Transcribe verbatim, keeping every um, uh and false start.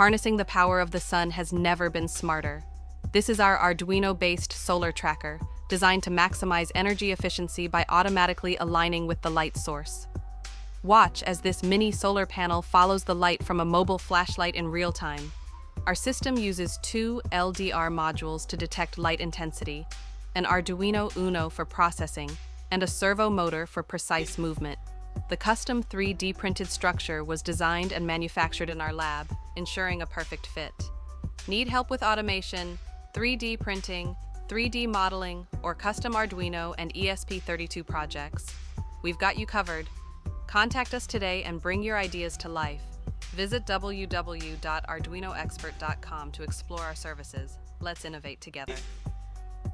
Harnessing the power of the sun has never been smarter. This is our Arduino-based solar tracker, designed to maximize energy efficiency by automatically aligning with the light source. Watch as this mini solar panel follows the light from a mobile flashlight in real time. Our system uses two L D R modules to detect light intensity, an Arduino Uno for processing, and a servo motor for precise movement. The custom three D printed structure was designed and manufactured in our lab, ensuring a perfect fit. Need help with automation, three D printing, three D modeling, or custom Arduino and E S P thirty-two projects? We've got you covered. Contact us today and bring your ideas to life. Visit w w w dot arduino expert dot com to explore our services. Let's innovate together.